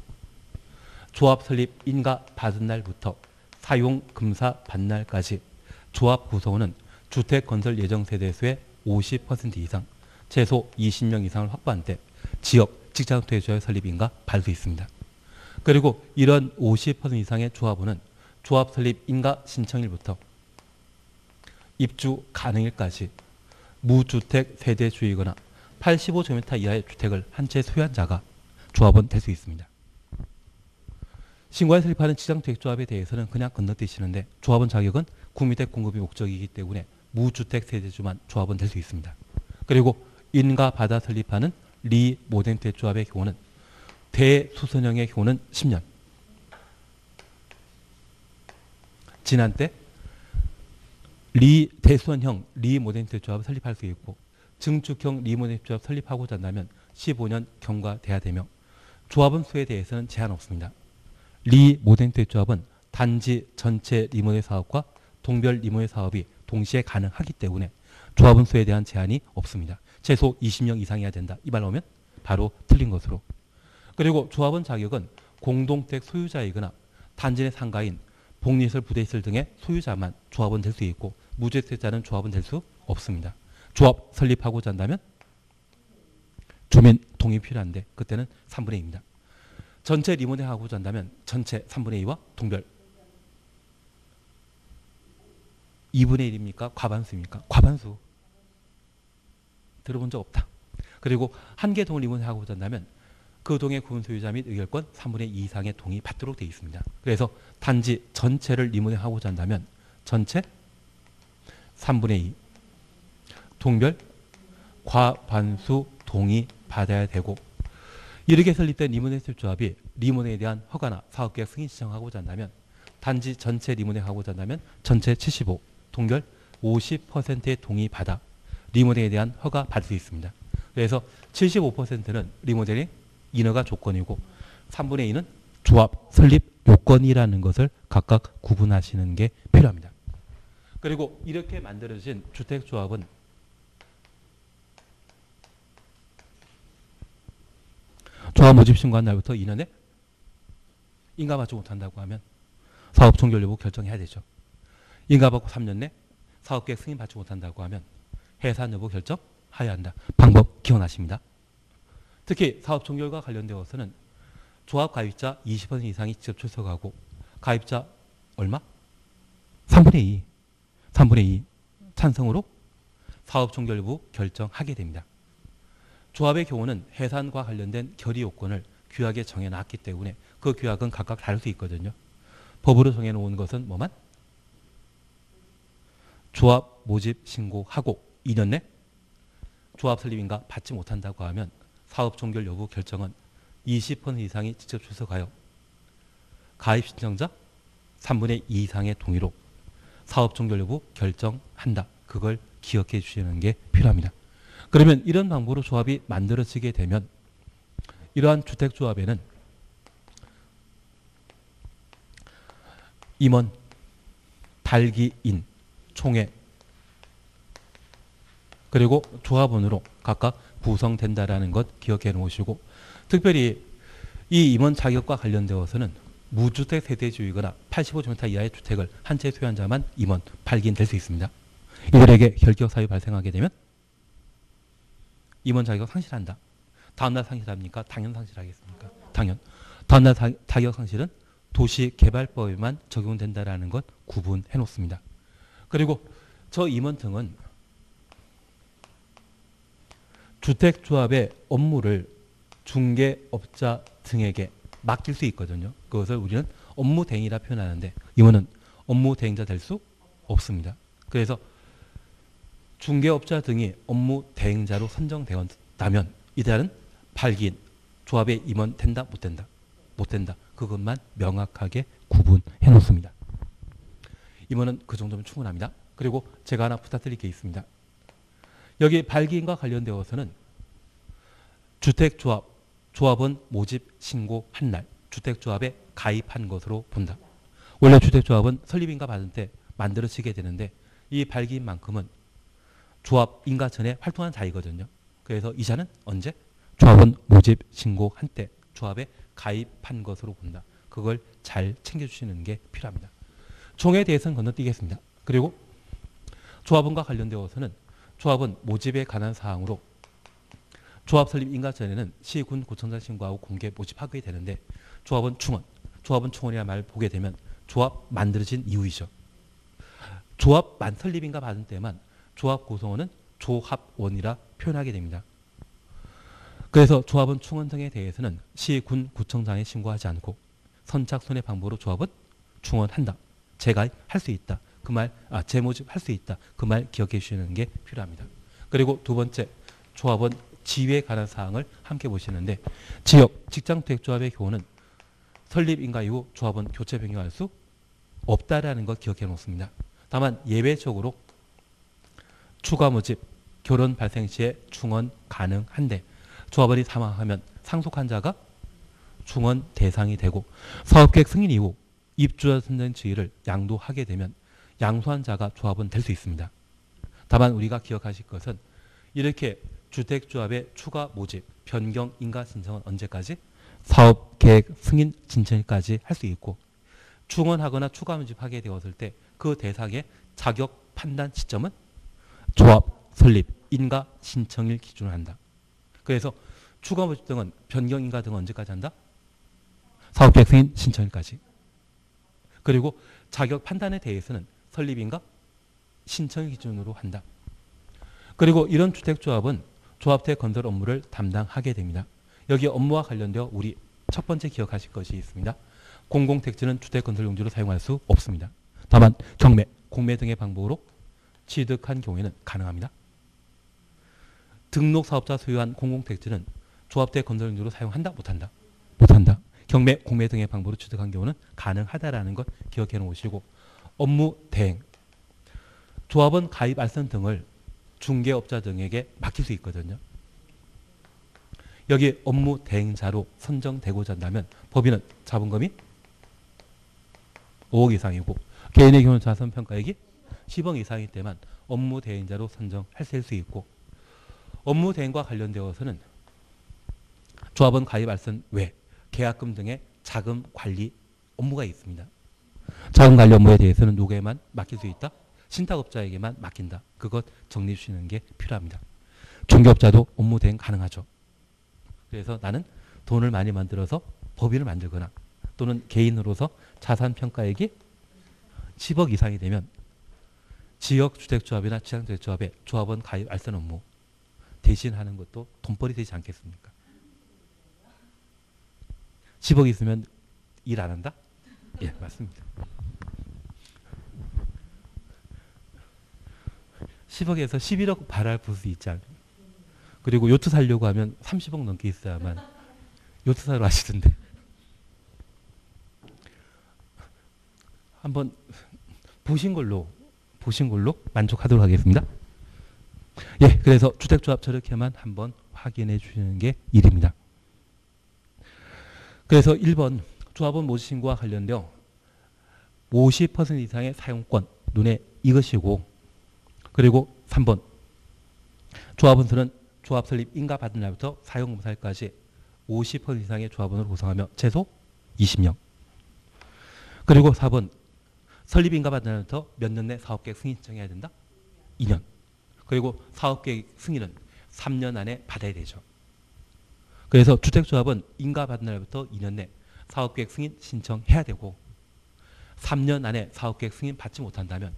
조합 설립 인가 받은 날부터 사용 금사 반날까지 조합 구성원은 주택 건설 예정 세대수의 오십 퍼센트 이상, 최소 이십 명 이상을 확보한 때 지역 직장주택조합 설립 인가 받을 수 있습니다. 그리고 이런 오십 퍼센트 이상의 조합원은 조합 설립 인가 신청일부터 입주 가능일까지 무주택 세대주이거나 팔십오 제곱미터 이하의 주택을 한 채 소유한 자가 조합원 될 수 있습니다. 신고에 설립하는 직장주택조합에 대해서는 그냥 건너뛰시는데, 조합원 자격은 구민택 공급이 목적이기 때문에 무주택 세대주만 조합원 될 수 있습니다. 그리고 인가받아 설립하는 리 모델주택조합의 경우는 대수선형의 경우는 십 년, 지난 때 리 대수선형 리 모델주택조합을 설립할 수 있고, 증축형 리 모델주택조합 설립하고자 한다면 십오 년 경과돼야 되며, 조합원 수에 대해서는 제한 없습니다. 리 모델주택조합은 단지 전체 리모델 사업과 동별 리모델 사업이 동시에 가능하기 때문에 조합원 수에 대한 제한이 없습니다. 최소 이십 명 이상이어야 된다. 이 말 나오면 바로 틀린 것으로. 그리고 조합원 자격은 공동택 소유자이거나 단지 내 상가인 복리시설, 부대시설 등의 소유자만 조합원 될 수 있고, 무주택자는 조합원 될 수 없습니다. 조합 설립하고자 한다면 주민 동의 필요한데 그때는 삼분의 이입니다. 전체 리모델 하고자 한다면 전체 삼분의 이와 동별 이분의 일입니까? 과반수입니까? 과반수. 들어본 적 없다. 그리고 한 개 동을 리모델 하고자 한다면 그 동의 구분 소유자 및 의결권 삼분의 이 이상의 동의 받도록 되어 있습니다. 그래서 단지 전체를 리모델하고자 한다면 전체 삼분의 이, 동별 과반수 동의 받아야 되고, 이렇게 설립된 리모델주택조합이 리모델에 대한 허가나 사업계획 승인 신청하고자 한다면 단지 전체 리모델하고자 한다면 전체 칠십오, 동결 오십 퍼센트의 동의 받아 리모델에 대한 허가 받을 수 있습니다. 그래서 칠십오 퍼센트는 리모델링 인허가 조건이고, 삼분의 이는 조합 설립 요건이라는 것을 각각 구분하시는 게 필요합니다. 그리고 이렇게 만들어진 주택조합은 조합모집 신고한 날부터 이 년에 인가받지 못한다고 하면 사업 종결 여부 결정해야 되죠. 인가받고 삼 년 내 사업계획 승인받지 못한다고 하면 해산 여부 결정해야 한다. 방법 기원하십니다. 특히 사업 종결과 관련되어서는 조합 가입자 이십 퍼센트 이상이 직접 출석하고 가입자 얼마? 삼분의 이. 삼분의 이 찬성으로 사업 종결 여부 결정하게 됩니다. 조합의 경우는 해산과 관련된 결의 요건을 규약에 정해놨기 때문에 그 규약은 각각 다를 수 있거든요. 법으로 정해놓은 것은 뭐만? 조합 모집 신고하고 이 년 내 조합 설립인가 받지 못한다고 하면 사업 종결 여부 결정은 이십 퍼센트 이상이 직접 출석하여 가입 신청자 삼분의 이 이상의 동의로 사업 종결 여부 결정한다. 그걸 기억해 주시는 게 필요합니다. 그러면 이런 방법으로 조합이 만들어지게 되면 이러한 주택조합에는 임원, 달기인, 총회 그리고 조합원으로 각각 구성된다라는 것 기억해 놓으시고, 특별히 이 임원 자격과 관련되어서는 무주택 세대주의거나 팔십오 제곱미터 이하의 주택을 한 채 소유한 자만 임원, 발기인 될 수 있습니다. 이들에게 결격 사유 발생하게 되면 임원 자격 상실한다. 다음날 상실합니까? 당연 상실하겠습니까? 당연. 다음날 자격 상실은 도시개발법에만 적용된다라는 것 구분해 놓습니다. 그리고 저 임원 등은 주택조합의 업무를 중개업자 등에게 맡길 수 있거든요. 그것을 우리는 업무대행이라 표현하는데 임원은 업무대행자 될 수 없습니다. 그래서 중개업자 등이 업무대행자로 선정되었다면 이들은 발기인, 조합의 임원 된다, 못 된다, 못 된다. 그것만 명확하게 구분해 놓습니다. 임원은 그 정도면 충분합니다. 그리고 제가 하나 부탁드릴 게 있습니다. 여기 발기인과 관련되어서는 주택조합, 조합원 모집 신고한 날 주택조합에 가입한 것으로 본다. 원래 주택조합은 설립인가 받은 때 만들어지게 되는데 이 발기인만큼은 조합인가 전에 활동한 자이거든요. 그래서 이 자는 언제? 조합원 모집 신고한 때 조합에 가입한 것으로 본다. 그걸 잘 챙겨주시는 게 필요합니다. 총에 대해서는 건너뛰겠습니다. 그리고 조합원과 관련되어서는 조합원 모집에 관한 사항으로 조합 설립 인가 전에는 시, 군, 구청장 신고하고 공개 모집하게 되는데 조합원 충원, 조합원 충원이라는 말을 보게 되면 조합 만들어진 이후이죠. 조합 만 설립 인가 받은 때만 조합 구성원은 조합원이라 표현하게 됩니다. 그래서 조합원 충원 등에 대해서는 시, 군, 구청장에 신고하지 않고 선착순의 방법으로 조합은 충원한다. 재가입할 수 있다. 그 말, 아, 재모집할 수 있다. 그 말 기억해 주시는 게 필요합니다. 그리고 두 번째, 조합원 지위에 관한 사항을 함께 보시는데 지역, 직장주택조합의 경우는 설립 인가 이후 조합원 교체 변경할 수 없다라는 것 기억해 놓습니다. 다만 예외적으로 추가 모집, 결혼 발생 시에 충원 가능한데 조합원이 사망하면 상속한 자가 충원 대상이 되고 사업계획 승인 이후 입주자 선정 지위를 양도하게 되면 양도한 자가 조합원 될 수 있습니다. 다만 우리가 기억하실 것은 이렇게 주택조합의 추가 모집, 변경, 인가 신청은 언제까지? 사업계획 승인 신청까지 할 수 있고 충원하거나 추가 모집하게 되었을 때 그 대상의 자격 판단 시점은 조합 설립, 인가 신청일 기준으로 한다. 그래서 추가 모집 등은 변경 인가 등은 언제까지 한다? 사업계획 승인 신청일까지. 그리고 자격 판단에 대해서는 설립인가 신청일 기준으로 한다. 그리고 이런 주택조합은 조합대 건설 업무를 담당하게 됩니다. 여기 업무와 관련되어 우리 첫 번째 기억하실 것이 있습니다. 공공택지는 주택건설용지로 사용할 수 없습니다. 다만 경매, 공매 등의 방법으로 취득한 경우에는 가능합니다. 등록 사업자 소유한 공공택지는 조합대 건설용지로 사용한다? 못한다? 못한다. 경매, 공매 등의 방법으로 취득한 경우는 가능하다라는 것 기억해 놓으시고 업무 대행, 조합원 가입 알선 등을 중개업자 등에게 맡길 수 있거든요. 여기 업무 대행자로 선정되고자 한다면 법인은 자본금이 오억 이상이고 개인의 경우 자산평가액이 십억 이상일 때만 업무 대행자로 선정할 수 있고 업무 대행과 관련되어서는 조합원 가입 알선 외 계약금 등의 자금 관리 업무가 있습니다. 자금 관리 업무에 대해서는 누구에게만 맡길 수 있다? 신탁업자에게만 맡긴다. 그것 정리해 주시는 게 필요합니다. 중개업자도 업무 대행 가능하죠. 그래서 나는 돈을 많이 만들어서 법인을 만들거나 또는 개인으로서 자산평가액이 십억 이상이 되면 지역주택조합이나 지방주택조합에 조합원 가입 알선 업무 대신하는 것도 돈벌이 되지 않겠습니까? 십억이 있으면 일 안 한다? 예, 맞습니다. 십억에서 십일억 발할 부수 있지 않나요? 그리고 요트 살려고 하면 삼십억 넘게 있어야만 요트 사러 하시던데. 한번 보신 걸로 보신 걸로 만족하도록 하겠습니다. 예, 그래서 주택조합 저렇게만 한번 확인해 주시는 게 일입니다. 그래서 일 번 조합원 모집신고와 관련되어 오십 퍼센트 이상의 사용권 눈에 익으시고, 그리고 삼 번 조합원 수는 조합 설립 인가 받은 날부터 사용 검사일까지 오십 퍼센트 이상의 조합원을 구성하며 최소 이십 명. 그리고 사 번 설립 인가 받은 날부터 몇 년 내 사업계획 승인 신청해야 된다? 이 년. 그리고 사업계획 승인은 삼 년 안에 받아야 되죠. 그래서 주택조합은 인가 받은 날부터 이 년 내 사업계획 승인 신청해야 되고, 삼 년 안에 사업계획 승인 받지 못한다면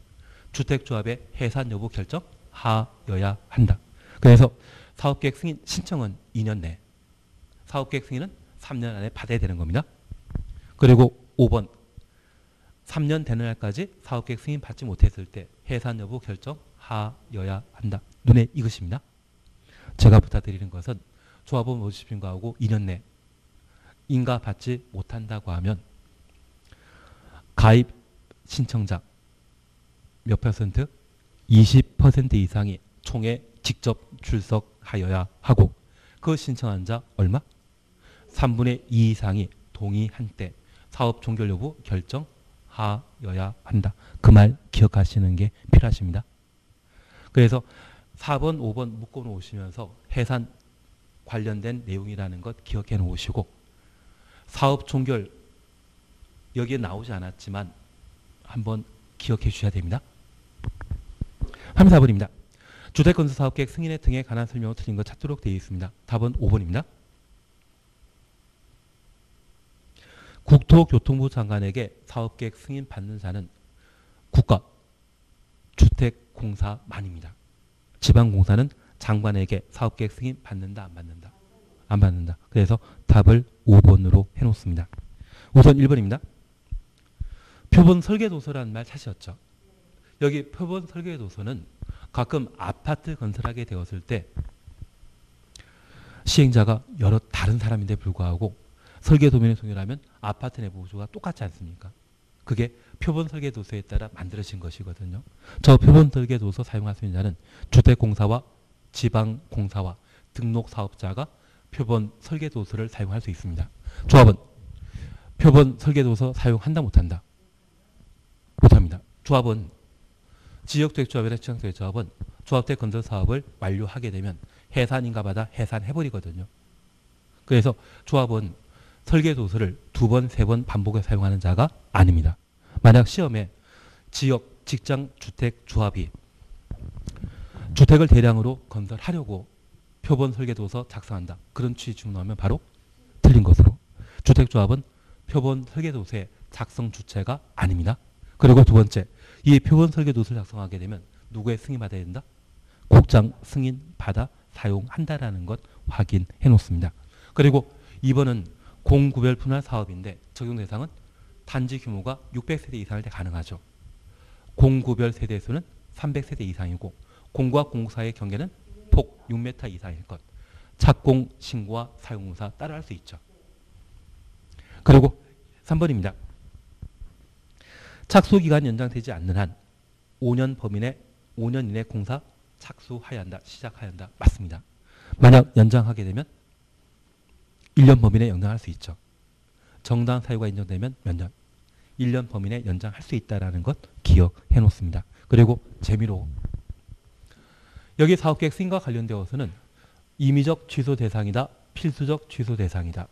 주택조합의 해산 여부 결정하여야 한다. 그래서 사업계획 승인 신청은 이 년 내, 사업계획 승인은 삼 년 안에 받아야 되는 겁니다. 그리고 오 번 삼 년 되는 날까지 사업계획 승인 받지 못했을 때 해산 여부 결정하여야 한다. 눈에 익으십니다. 제가 부탁드리는 것은 조합원 모집신고하고 이 년 내 인가 받지 못한다고 하면 가입 신청자 몇 퍼센트? 이십 퍼센트 이상이 총에 직접 출석하여야 하고, 그 신청한 자 얼마? 삼분의 이 이상이 동의한 때 사업 종결 여부 결정하여야 한다. 그 말 기억하시는 게 필요하십니다. 그래서 사 번, 오 번 묶어 놓으시면서 해산 관련된 내용이라는 것 기억해 놓으시고, 사업 종결 여기에 나오지 않았지만 한번 기억해 주셔야 됩니다. 삼십사 번입니다. 주택건설사업계획 승인의 등에 관한 설명을 틀린 것 찾도록 되어 있습니다. 답은 오 번입니다. 국토교통부 장관에게 사업계획 승인 받는 자는 국가, 주택공사만입니다. 지방공사는 장관에게 사업계획 승인 받는다, 안 받는다? 안 받는다. 그래서 답을 오 번으로 해놓습니다. 우선 일 번입니다. 표본 설계도서라는 말 찾으셨죠? 여기 표본 설계도서는 가끔 아파트 건설하게 되었을 때 시행자가 여러 다른 사람인데 불구하고 설계도면에 동일하면 아파트 내부 구조가 똑같지 않습니까? 그게 표본 설계도서에 따라 만들어진 것이거든요. 저 표본 설계도서 사용할 수 있는 자는 주택공사와 지방공사와 등록사업자가 표본 설계도서를 사용할 수 있습니다. 조합은 표본 설계도서 사용한다, 못한다? 못합니다. 조합은 지역주택조합이나 지방주택조합은 조합택 건설 사업을 완료하게 되면 해산인가 받아 해산해버리거든요. 그래서 조합은 설계도서를 두 번, 세 번 반복해 사용하는 자가 아닙니다. 만약 시험에 지역, 직장, 주택, 조합이 주택을 대량으로 건설하려고 표본 설계도서 작성한다, 그런 취지 주문하면 바로 틀린 것으로, 주택조합은 표본 설계도서의 작성 주체가 아닙니다. 그리고 두 번째, 이 표본 설계도서를 작성하게 되면 누구의 승인 받아야 된다? 국장 승인 받아 사용한다라는 것 확인해 놓습니다. 그리고 이 번은 공구별 분할 사업인데 적용 대상은 단지 규모가 육백 세대 이상일 때 가능하죠. 공구별 세대 수는 삼백 세대 이상이고 공구와 공사의 경계는 폭 육 미터 이상일 것. 착공, 신고와 사용공사 따로 할 수 있죠. 그리고 삼 번입니다. 착수기간 연장되지 않는 한 오 년 범인의 오 년 이내 공사 착수하야 한다, 시작하야 한다. 맞습니다. 만약 연장하게 되면 일 년 범인에 연장할 수 있죠. 정당한 사유가 인정되면 몇 년? 일 년 범인에 연장할 수 있다는 것 기억해 놓습니다. 그리고 재미로 여기 사업계획 승인과 관련되어서는 임의적 취소 대상이다, 필수적 취소 대상이다.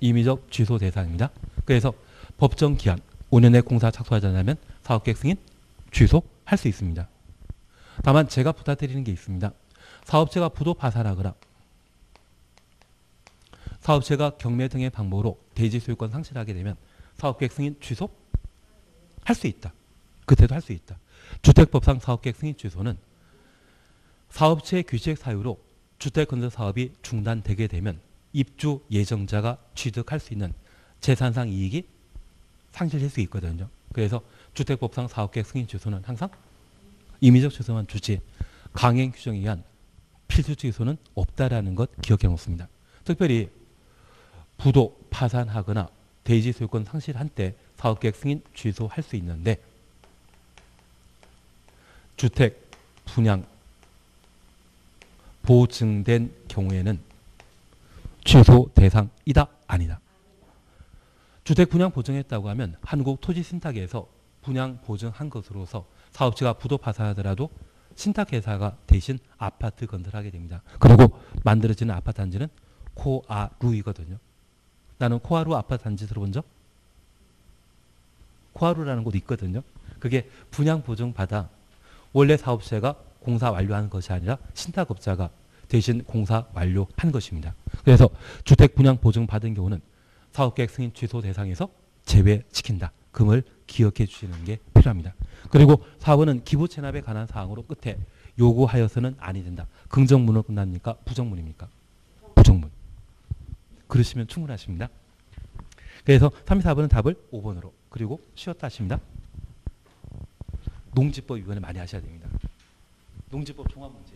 임의적 취소 대상입니다. 그래서 법정 기한 오 년 내 공사 착수하지 않으면 사업계획 승인 취소할 수 있습니다. 다만 제가 부탁드리는 게 있습니다. 사업체가 부도 파산하거나 사업체가 경매 등의 방법으로 대지 소유권 상실하게 되면 사업계획 승인 취소 할 수 있다. 그때도 할 수 있다. 주택법상 사업계획 승인 취소는 사업체의 규칙 사유로 주택건설 사업이 중단되게 되면 입주 예정자가 취득할 수 있는 재산상 이익이 상실될 수 있거든요. 그래서 주택법상 사업계획 승인 취소는 항상 임의적 취소만 주지 강행 규정에 의한 필수 취소는 없다라는 것 기억해 놓습니다. 특별히 부도 파산하거나 대지 소유권 상실한 때 사업계획 승인 취소할 수 있는데 주택 분양 보증된 경우에는 취소 대상이다 아니다. 주택 분양 보증했다고 하면 한국토지신탁에서 분양 보증한 것으로서 사업체가 부도 파산하더라도 신탁회사가 대신 아파트 건설하게 됩니다. 그리고 만들어지는 아파트 단지는 코아루이거든요. 나는 코아루 아파트 단지 들어본 적? 코아루라는 곳 있거든요. 그게 분양 보증 받아 원래 사업체가 공사 완료한 것이 아니라 신탁업자가 대신 공사 완료한 것입니다. 그래서 주택 분양 보증 받은 경우는 사업계획 승인 취소 대상에서 제외시킨다. 금을 기억해 주시는 게 필요합니다. 그리고 사 번은 기부 체납에 관한 사항으로 끝에 요구하여서는 아니 된다. 긍정문으로 끝납니까? 부정문입니까? 부정문. 그러시면 충분하십니다. 그래서 삼, 사 번은 답을 오 번으로 그리고 쉬었다 하십니다. 농지법 위원회 많이 하셔야 됩니다. 농지법 종합문제.